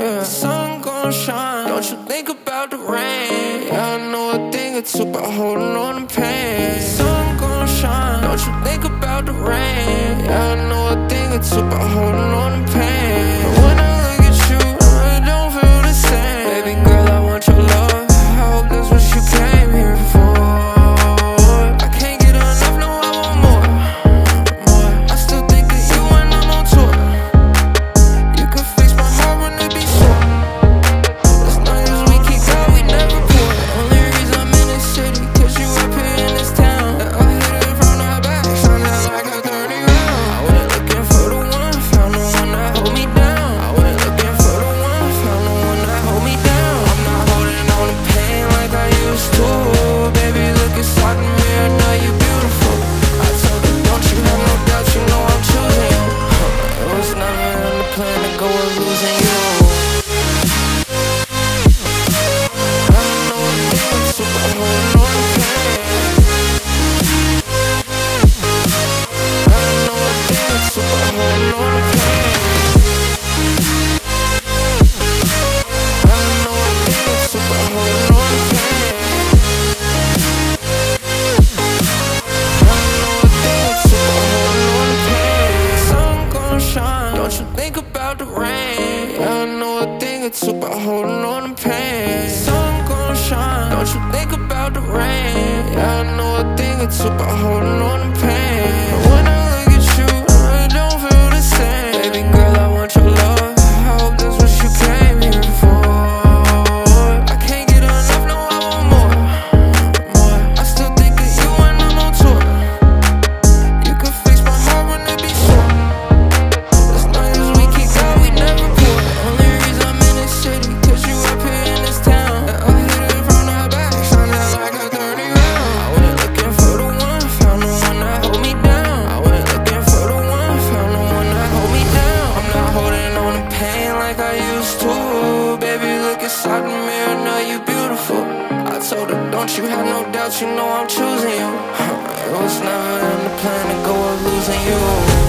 The sun gon' shine, don't you think about the rain. Yeah, I know a thing or two about holding on to pain. The sun gon' shine, don't you think about the rain. Yeah, I know a thing or two about holding on to pain. But when I look at you, I don't feel the same. Baby girl, I want your love, I hope that's what you came here for. I can't get enough, no, I want more. I still think of you when I'm on tour. You can fix my heart when it be sore. As long as we keep out, we never pour. Only reason I'm in this city, cause you up here in this town. I hit it from the back, sound like a 30 round. I wasn't looking for the one, found the one that hold me down. I wasn't looking for the one, found the one that hold me down. I'm not holding on to pain like I used to. Baby, look inside the mirror, now you're beautiful. I told you, don't you have no doubt, you know I'm choosing you. It was never in the plan to go with losing you. I know a thing or two about holding on to pain. I know a thing or two about holding on to pain. I know a thing or two about holding on to pain. I know a thing or two about holding on to pain. Sun gon' shine, don't you think about the rain. Yeah, I know a thing or two about holding on to pain. Sun gon' shine, don't you think about the rain. Yeah, I know a thing or two about holding on to pain. But when I look at you, I don't feel the same. Baby girl, I want your love, I hope that's what you came here for. I can't get enough, no, I want more. I still think of you when I'm on tour. You can fix my heart when it be sore. As long as we keep out, we never pour. Only reason I'm in this city, cause you up here in this town. I hit it from the back, sounded like a 30 round. I wasn't looking for the one, found the one that hold me down. I wasn't looking for the one, found the one that hold me down. I'm not holding on to pain like I used to. Baby, look inside the mirror, now you're beautiful. I told her, don't you have no doubt, you know I'm choosing you. It was never in the plan to go with losing you.